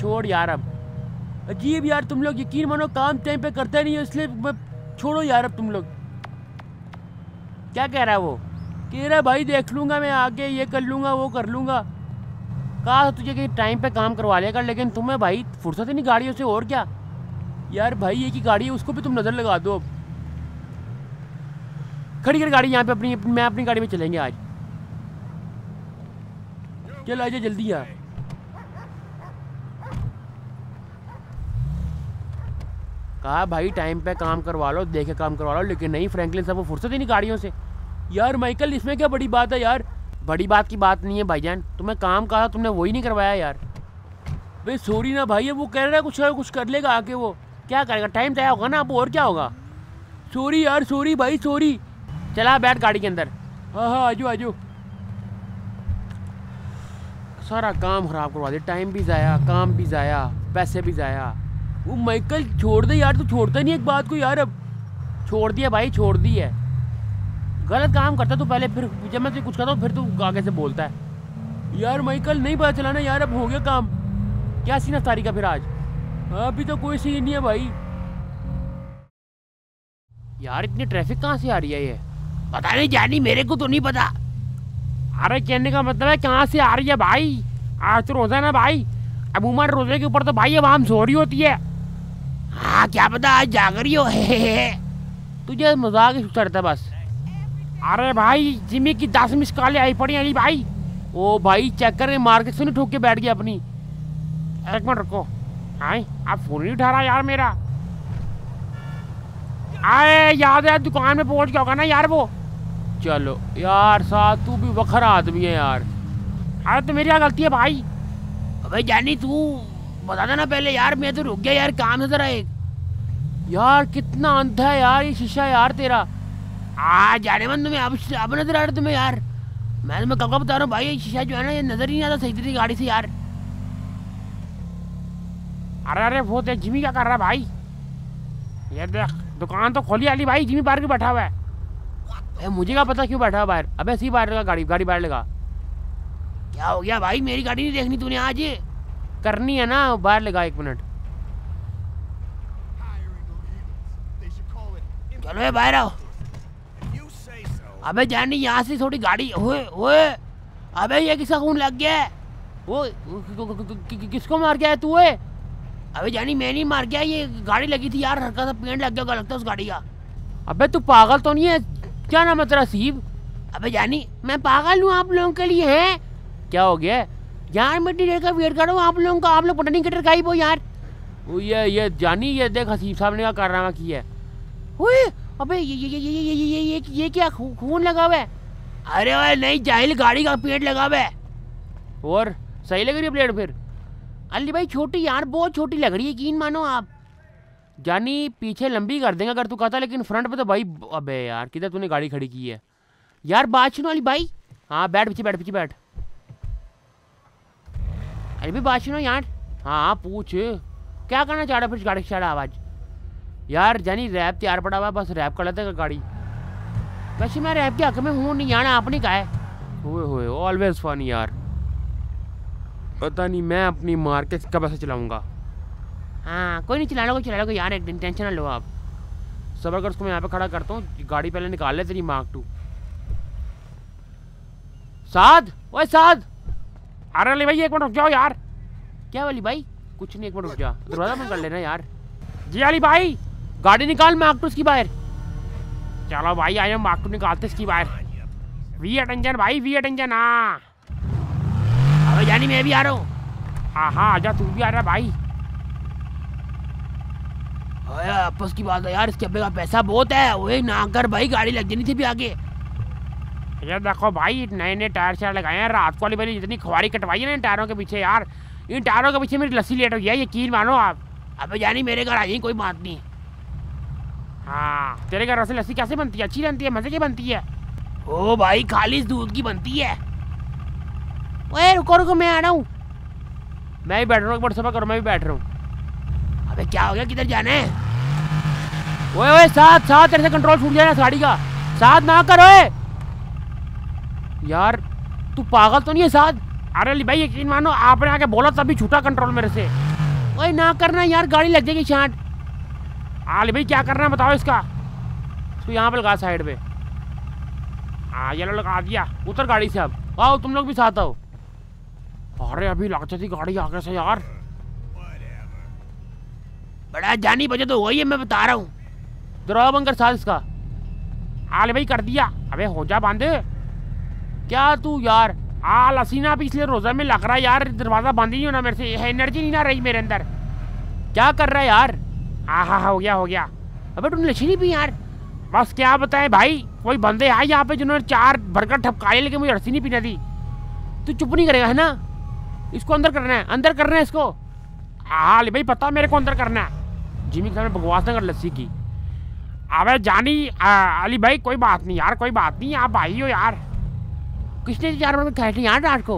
छोड़ यार, अब अजीब यार तुम लोग, यकीन मानो काम टाइम पे करते नहीं हो, इसलिए छोड़ो यार अब तुम लोग। क्या कह रहा है वो? कह रहा है भाई देख लूँगा मैं आगे, ये कर लूँगा वो कर लूँगा। कहा तुझे कि टाइम पे काम करवा लिया कर, लेकिन तुम्हें भाई फुर्सत ही नहीं गाड़ियों से। और क्या यार भाई एक ही गाड़ी है, उसको भी तुम नज़र लगा दो। अब खड़ी कर गाड़ी यहाँ पर अपनी, मैं अपनी गाड़ी में चलेंगे आज। चल आजा जल्दी यार। कहा भाई टाइम पे काम करवा लो, देखे काम करवा लो, लेकिन नहीं फ्रैंकलिन साहब को फुर्सत ही नहीं गाड़ियों से। यार माइकल इसमें क्या बड़ी बात है यार? बड़ी बात की बात नहीं है भाईजान, तुम्हें काम कहा तुमने वही नहीं करवाया यार। भाई सॉरी ना भाई, वो कह रहा है कुछ कर लेगा आके, वो क्या करेगा? टाइम तय होगा ना अब, और क्या होगा? सॉरी यार सॉरी भाई सॉरी। चला बैठ गाड़ी के अंदर। हाँ हाँ आजो आजो। सारा काम ख़राब करवा दे, टाइम भी ज़ाया, काम भी ज़ाया, पैसे भी ज़ाया। वो माइकल छोड़ दे यार, तो छोड़ता नहीं एक बात को यार। अब छोड़ दिया भाई, छोड़ दी है। गलत काम करता तो पहले, फिर जब मैं तुझे कुछ कहता हूँ फिर तू आगे से बोलता है। यार माइकल नहीं पता चला ना यार, अब हो गया काम। क्या सीन अफ्तारी का फिर आज? अभी तो कोई सीन नहीं है भाई। यार इतनी ट्रैफिक कहाँ से आ रही है ये? पता नहीं जानी, मेरे को तो नहीं पता। अरे कहने का मतलब है कहाँ से आ रही है भाई? आज तो रोज़ा ना भाई, अमूमन रोजे के ऊपर तो भाई अब आम सो रही होती है। हाँ क्या पता आज जाग रही हो। तुझे मजाक ही उतरता बस। अरे भाई जिमी की 10 मिस कॉलें आई पड़ी अली भाई। ओ भाई चेक कर, मार्केट से नहीं ठोक के बैठ गया अपनी। एक मिनट रुको, आए आप फोन नहीं उठा रहा यार मेरा। आए याद है दुकान में पहुँच गया होगा ना यार वो। चलो यार साथ तू भी वखर आदमी है यार। अरे तो मेरी क्या गलती है भाई? अबे जानी तू बता देना पहले यार, मैं तो रुक गया यार, काम है जरा एक। यार कितना अंधा है यार ये शीशा यार तेरा। आ जाने मन तुम्हें अब नजर आ रहा तुम्हें यार। मैं तुम्हें कब का बता रहा हूँ भाई, ये शीशा जो है ना ये नजर ही नहीं आता सही तेरी गाड़ी से यार। अरे अरे वो देख जिमी क्या कर रहा है भाई, ये देख दुकान तो खोली आली भाई, जिमी बाहर क्यों बैठा हुआ है? मुझे क्या पता क्यों बैठा हुआ बाहर। अब ऐसे ही बाहर लगा, गाड़ी बाहर लगा। क्या हो गया भाई, मेरी गाड़ी नहीं देखनी तूने आज, करनी है ना, बाहर लगा। एक मिनट चलो बाहर आओ। अबे जानी यहाँ से थोड़ी गाड़ी, ओए ओए अबे ये किसका खून लग गया है? वो किसको मार गया है तू? अबे जानी मैं नहीं मार गया, ये गाड़ी लगी थी यार, हल्का सा पेंट लग गया लगता है उस गाड़ी का। अबे तू पागल तो नहीं है? क्या नाम है तेरा सीब? अबे जानी मैं पागल हूँ आप लोगों के लिए है? क्या हो गया यार, मैं इतनी देर का वेट कर रहा हूँ आप लोगों का, आप लोग पता नहीं किधर गायब हो यार। ये जानी ये देख हसीब साहब ने क्या कारनामा किया है। अबे ये क्या खून लगा हुआ है? अरे भाई नहीं जाहिल, गाड़ी का पेंट लगा हुआ है। और सही लग रही है प्लेट फिर? अली भाई छोटी यार, बहुत छोटी लग रही है, यकीन मानो आप। जानी पीछे लंबी कर देंगे अगर तू कहता, लेकिन फ्रंट पे तो भाई। अबे यार किधर तूने गाड़ी खड़ी की है यार? बात सुनो अली भाई। हाँ बैठ पीछे, बैठ पीछे बैठ। अली भाई बात सुनो यार। हाँ पूछ, क्या करना चाह रहा है फिर गाड़ी से? आवाज़ यार जानी रैप तैयार पड़ा हुआ, बस रैप कर लेते हैं गाड़ी। वैसे मैं रैप के हक में हूँ नहीं यार, आपने कहा है। होए होए ऑलवेज फन यार, पता नहीं मैं अपनी मार्क एक्स कब ऐसे चलाऊँगा। हाँ कोई नहीं, चला लो यार एक दिन, टेंशन ना लो आप। सब अगर उसको मैं यहाँ पे खड़ा करता हूँ, गाड़ी पहले निकाल ले तेरी मार्क टू। साध ओए साध, अरे अली भाई एक मिनट रुक जाओ यार। क्या वाली भाई? कुछ नहीं, एक मिनट रुक जा, दरवाज़ा बंद कर लेना यार। जी अली भाई गाड़ी निकाल मार्क टू इसकी बाहर। चलो भाई आए मार्क टू निकालते इसकी बाहर। V8 इंजन भाई, V8 इंजन। हाँ अबे जानी मैं भी आ रहा हूँ। हाँ आजा, तू भी आ रहा भाई। अरे आपस की बात है यार, इसके अब्बे का पैसा बहुत है। वही ना कर भाई, गाड़ी लग जानी थी भी आगे। यार देखो भाई नए नए टायर शायर लगाए हैं, रात को वाली जितनी खुआरी कटवाई है ना इन टायरों के पीछे यार, इन टायरों के पीछे मेरी लस्सी लेट हो गया यकीन मानो आप। अबे जानी मेरे घर आई कोई बात नहीं। हाँ तेरे घर से लस्सी कैसे बनती है? अच्छी बनती है, मजे की बनती है। ओ भाई खाली दूध की बनती है। ओए रुको मैं आ रहा हूँ। मैं भी बैठ रहा हूँ, व्हाट्सएप करो, मैं भी बैठ रहा हूँ। अबे क्या हो गया, किधर जाना है? ओए ओए साथ साथ, तेरे से कंट्रोल छूट जाएगा गाड़ी का, साथ ना करो यार। तू पागल तो नहीं है साथ? अरे भाई यकीन मानो आपने आके बोला तभी छूटा कंट्रोल मेरे से। ओए ना करना यार, गाड़ी लग जाएगी शांत। आले भाई क्या करना है बताओ इसका? इसको यहाँ पे लगा साइड पे। हाँ ये लगा दिया, उतर गाड़ी से। अब आओ तुम लोग भी साथ आओ। अरे अभी लग जाती गाड़ी आगे से यार। बड़ा जानी बजे तो वही है, मैं बता रहा हूँ। दरवाजा बंद कर साथ इसका। आले भाई कर दिया। अबे हो जा बांधे क्या तू यार? आल हसीना भी इसलिए रोजा में लग रहा है यार, दरवाजा बंद ही नहीं होना मेरे से, एनर्जी नहीं ना रही मेरे अंदर। क्या कर रहा है यार? आहा हो गया। अबे तुमने लस्सी नहीं पी यार? बस क्या बताएं भाई, कोई बंदे आए यहाँ पे जिन्होंने चार भरकर ठपकाए, लेकिन मुझे लस्सी नहीं पीना दी। तू चुप नहीं करेगा है ना? इसको अंदर करना है इसको। आल भाई पता मेरे को अंदर करना है। जिमी खान बकवास ना कर लस्सी की। अबे जानी अली भाई कोई बात नहीं यार, कोई बात नहीं, आप आई हो यार। किसने चार बर्गर खाए थे यार रात को?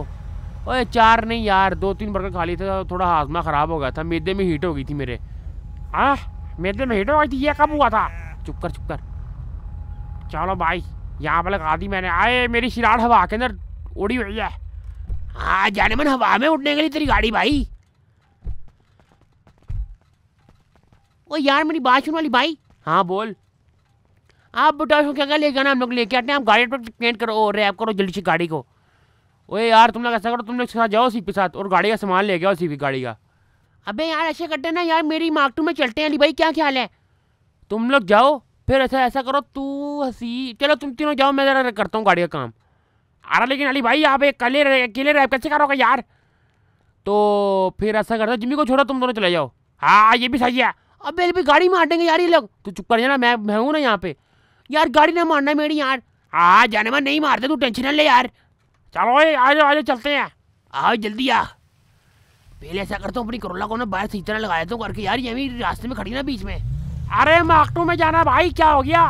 ओए चार नहीं यार, 2-3 बर्गर खा लिए थे, थोड़ा हाजमा ख़राब हो गया था, मैदे में हीट हो गई थी मेरे। हाँ मैदे में हीट हो गई थी? ये कब हुआ था? चुप कर। चलो भाई यहाँ पर लगा दी मैंने। आए मेरी शिराड़ हवा के अंदर उड़ी हुई है। हाँ जाने मन हवा में उड़ने के लिए तेरी गाड़ी भाई। ओ यार मेरी बात सुनो वाली भाई। हाँ बोल। आप बताओ क्या क्या लेके आना, हम लोग लेके आते हैं। आप गाड़ी पर पेंट करो और रैप करो जल्दी से गाड़ी को। ओए यार तुम लोग ऐसा करो, तुम लोग साथ जाओ सीपी साथ, और गाड़ी का सामान लेके आओ सीपी गाड़ी का। अबे यार ऐसे करते ना यार, मेरी मार्क टू में चलते हैं अली भाई, क्या ख्याल है? तुम लोग जाओ फिर, ऐसा करो तू हसी, चलो तुम तीनों जाओ, मैं ज़रा करता हूँ गाड़ी का काम। अरे लेकिन अली भाई आप अकेले रैप कैसे करोगे यार? तो फिर ऐसा करता जिमी को छोड़ो, तुम दोनों चले जाओ। हाँ ये भी सही है। अब अली भाई गाड़ी में हटेंगे यार ये लोग। तू चुप कर जाना, मैं हूँ ना यहाँ पे यार, गाड़ी ना मारना मेरी यार। हाँ जाने में नहीं मारते, तू टेंशन ना ले यार। चलो आज चलते हैं, आओ जल्दी आ। पहले ऐसा करता हूँ अपनी करोला को ना बाहर से इतना लगा देता हूँ करके यार, ये भी रास्ते में खड़ी ना बीच में। अरे माकटू में जाना भाई, क्या हो गया?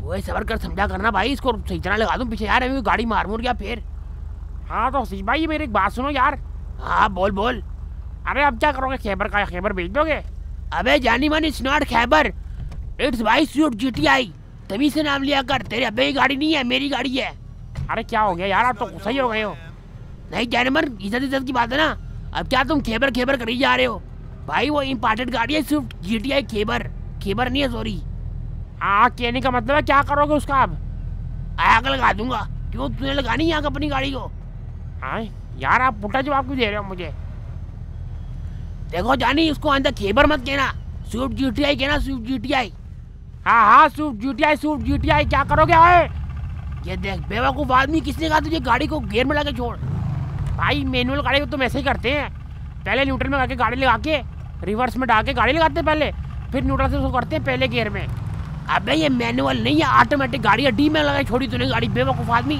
वही सबर कर समझा करना भाई, इसको सही तरह लगा दूँ पीछे यार, अभी गाड़ी मार मुर गया फिर। हाँ तो हसीफ भाई मेरी एक बात सुनो यार। हाँ बोल बोल। अरे अब क्या करोगे, खैबर का खैबर भेज दोगे? अबे जानी मन इट्स नॉट खैबर, इट्स भाई स्विफ्ट जीटीआई, तभी से नाम लिया कर। तेरे अबे की गाड़ी नहीं है, मेरी गाड़ी है। अरे क्या हो गया यार, आप तो गुस्सा ही हो गए हो। नहीं जानी मन, इज्जत इज्जत की बात है ना। अब क्या तुम खैबर खैबर करी जा रहे हो भाई? वो इम्पोर्टेड गाड़ी है स्विफ्ट जीटीआई, खैबर खैबर नहीं है, सॉरी। हाँ कहने का मतलब है क्या करोगे उसका? अब आग लगा दूंगा। क्यों, तुझे लगानी है आग अपनी गाड़ी को? हाँ यार आप पुटा जवाब क्यों दे रहे हो मुझे? देखो जानी, इसको अंदर खैबर मत कहना, स्विफ्ट जीटीआई कहना, स्विफ्ट जीटीआई। हाँ हाँ स्विफ्ट जीटीआई, स्विफ्ट जीटीआई। क्या करोगे ओए? ये देख बेवकूफ़ आदमी, किसने कहा तुझे गाड़ी को गियर में लगा के छोड़? भाई मैनुअल गाड़ी को तुम ऐसे ही करते हैं, पहले न्यूट्रल में जाके गाड़ी लगा के रिवर्स में डाल के गाड़ी लगाते हैं पहले, फिर न्यूट्रल से उसको करते हैं पहले गियर में। अबे ये मैनुअल नहीं है, ऑटोमेटिक गाड़ी है, डी में लगा के छोड़ी तूने गाड़ी, बेवकूफ़ आदमी।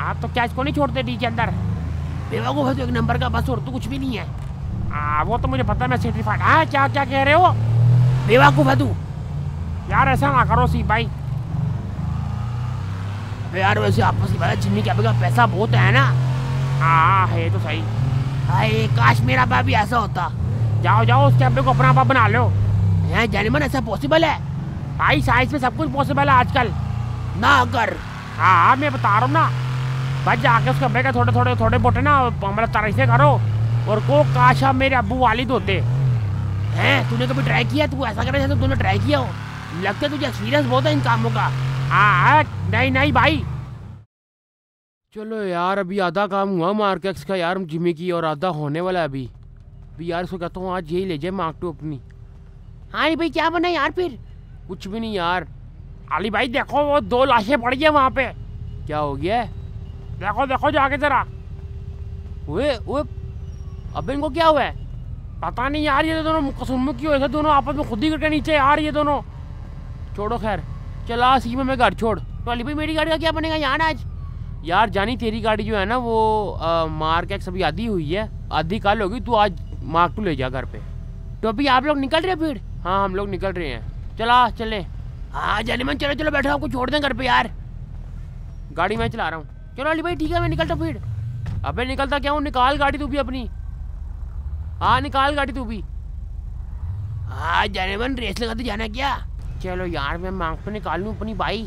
आप तो क्या इसको नहीं छोड़ते डी के अंदर? बेवकूफ़ है तो एक नंबर का, बस और तो कुछ भी नहीं है। वो तो मुझे पता है, मैं सर्टिफाइड। हाँ क्या क्या कह रहे हो? बेवकूफ़ है तू यार, ऐसा ना करो सी भाई। अरे यार वैसे आपस की बात, जिन्नी क्या बेगा पैसा बहुत है ना। हाँ है तो सही। हाय काश मेरा बाप भी ऐसा होता। जाओ जाओ उस कैबे को अपना बाप बना लो। यहाँ जैनमन ऐसा पॉसिबल है भाई, साइंस में सब कुछ पॉसिबल है आजकल ना अगर। हाँ मैं बता रहा हूँ ना, बस जाके उसका बेटा थोड़े थोड़े थोड़े बोटे ना मतलब तरह से करो, और को काशा मेरे अबू वालिद होते हैं। तूने कभी ट्राई किया? तू ऐसा करे जैसे तूने ट्राई किया हो, लगता है तुझे एक्सपीरियंस बहुत है इन कामों का। हाँ नहीं नहीं भाई। चलो यार अभी आधा काम हुआ मार्क एक्स का यार जिमी की, और आधा होने वाला है अभी। अभी यार इसको कहता हूँ आज यही ले जाए मार्क टू अपनी। हाँ भाई क्या बना यार फिर? कुछ भी नहीं यार। अली भाई देखो वो दो लाशें पड़ गई वहाँ पे। क्या हो गया? देखो देखो जाके जरा। ओए अब इनको क्या हुआ है? पता नहीं यार, ये तो दोनों मुकसम की हो, दोनों आपस में खुद ही करके नीचे यार ये दोनों। छोड़ो खैर, चला सी में मैं घर छोड़। तो अली भाई मेरी गाड़ी का क्या बनेगा यार आज? यार जानी तेरी गाड़ी जो है ना वो मार्क एक्स अभी आधी हुई है, आधी कल होगी, तू आज मार्क टू ले जा घर पे। तो अभी आप लोग निकल रहे फिर? हाँ हम लोग निकल रहे हैं, चला चले। हाँ जानी मन चलो चलो बैठो, आपको छोड़ दें घर पे यार, गाड़ी मैं चला रहा हूँ। चलो अली भाई ठीक है मैं निकलता फिर। अबे निकलता क्या हूँ, निकाल गाड़ी तू भी अपनी। हाँ निकाल गाड़ी तू भी। हाँ जाने मन रेस लगाते जाना क्या? चलो यार मैं मांग पे निकाल लूँ अपनी बाई।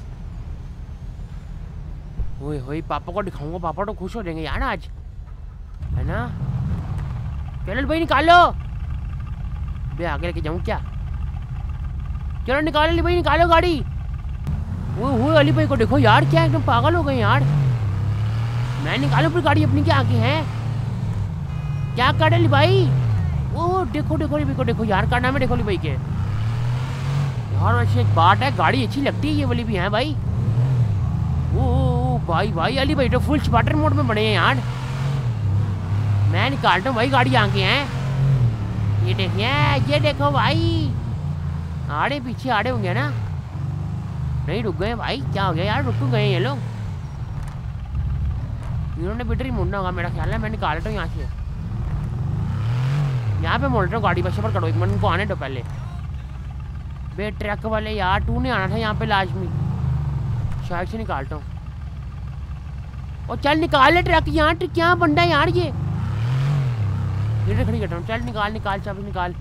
ओए होए पापा को दिखाऊंगा, पापा तो खुश हो जाएंगे यार आज, है ना? चलो भाई निकालो, मैं आगे लेके जाऊँ क्या? चलो निकालो अली भाई, निकालो गाड़ी। वो अली भाई को देखो यार, क्या एकदम पागल हो गए यार। मैं निकालो फिर गाड़ी अपनी, क्या आगे है क्या कर रहे भाई? वो देखो देखो भाई को देखो यार, का नाम है देखो भाई के यार। अच्छी एक बात है, गाड़ी अच्छी लगती है ये वाली भी है भाई। ओ भाई भाई अली भाई तो फुल स्पाटर मोड में बने हैं यार। मैं निकालता हूँ भाई गाड़ी आगे हैं, ये देखिए ये देखो भाई। आड़े पीछे आड़े होंगे ना, नहीं रुक गए भाई, क्या हो गया यार रुक गए ये लोग? इन्होंने बैटरी मोड़ना होगा मेरा ख्याल है, मैं निकाल रहा हूँ यहाँ से। यहाँ पे मोड़ रहा हूँ गाड़ी, बच्चे पर करो एक मिनट, उनको आने दो पहले। बे ट्रक वाले यार, तू नहीं आना था यहाँ पे लाजमी, शायद से निकालता हूँ। और चल निकाल ले ट्रक, यहाँ ट्रक क्या बंदा यार ये। खड़ी करता हूँ, चल निकाल निकाल चाबी निकाल।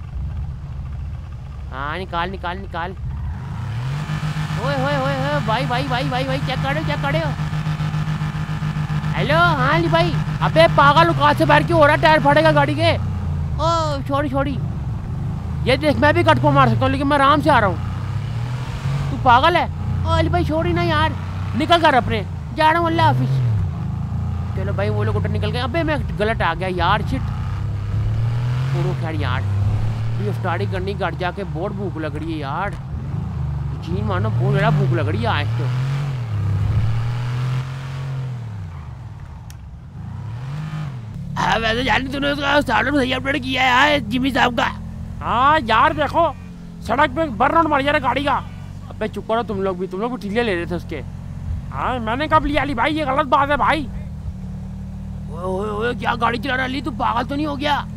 हाँ निकाल निकाल निकाल। ओए होए होए होए भाई भाई भाई भाई भाई क्या कर रहे हो, क्या कर रहे हो? हेलो हाँ अली भाई। अबे पागल उकात से बाहर क्यों हो रहा है, टायर फटेगा गाड़ी के। ओ छोड़ी छोड़ी, ये देख मैं भी कट को मार सकता हूँ लेकिन मैं आराम से आ रहा हूँ, तू पागल है। ओ अली भाई छोड़ी ना यार, निकल कर अपने, जा रहा हूँ अल्लाह हाफिज़। चलो भाई वो लोग उधर निकल गए। अबे मैं गलत आ गया यार, शिट। छोड़ो खैर यार, रफ्तारी करनी कट जाके बहुत भूख लग रही है यार, जी मानो बहुत ज़्यादा भूख लग रही है आज तो। हाँ वैसे जानी तूने उसका स्टार्टर सही अपडेट किया है जिमी साहब का? हाँ यार देखो सड़क पे बर्न मार जा रहा गाड़ी का। अबे चुप करो तुम लोग भी टीले ले रहे थे उसके। हाँ मैंने कब लिया अली भाई, ये गलत बात है भाई। ओए ओए क्या गाड़ी चला रहा है, तू पागल तो नहीं हो गया?